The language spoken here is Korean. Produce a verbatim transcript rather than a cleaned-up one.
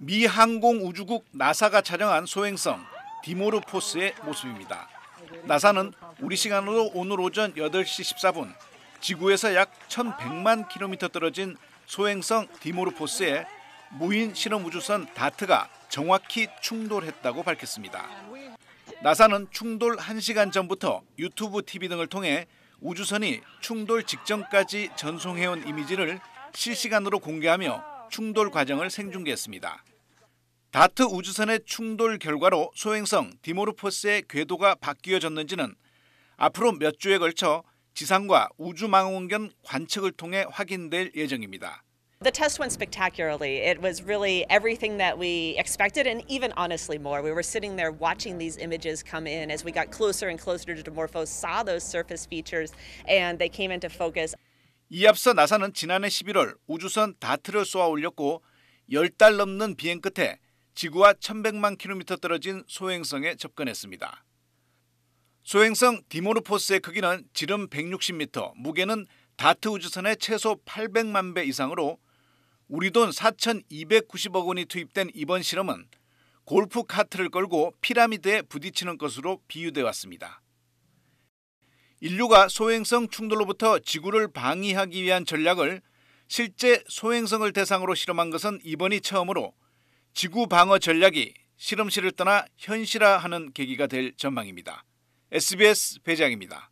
미 항공우주국 나사가 촬영한 소행성 디모르포스의 모습입니다. 나사는 우리 시간으로 오늘 오전 여덟 시 십사 분 지구에서 약 천백만 킬로미터 떨어진 소행성 디모르포스에 무인 실험우주선 다트가 정확히 충돌했다고 밝혔습니다. 나사는 충돌 한 시간 전부터 유튜브 티비 등을 통해 우주선이 충돌 직전까지 전송해온 이미지를 실시간으로 공개하며 충돌 과정을 생중계했습니다. 다트 우주선의 충돌 결과로 소행성 디모르포스의 궤도가 바뀌어졌는지는 앞으로 몇 주에 걸쳐 지상과 우주망원경 관측을 통해 확인될 예정입니다. The test went spectacularly. It was really everything that we expected and even honestly more. We were sitting there watching these images come in as we got closer and closer to Dimorphos, saw those surface features and they came into focus. 이 앞서 나사는 지난해 십일월 우주선 다트를 쏘아 올렸고 열 달 넘는 비행 끝에 지구와 천백만 킬로미터 떨어진 소행성에 접근했습니다. 소행성 디모르포스의 크기는 지름 백육십 미터, 무게는 다트 우주선의 최소 팔백만 배 이상으로 우리 돈 사천이백구십억 원이 투입된 이번 실험은 골프 카트를 끌고 피라미드에 부딪히는 것으로 비유돼 왔습니다. 인류가 소행성 충돌로부터 지구를 방위하기 위한 전략을 실제 소행성을 대상으로 실험한 것은 이번이 처음으로 지구 방어 전략이 실험실을 떠나 현실화하는 계기가 될 전망입니다. 에스비에스 배재학입니다.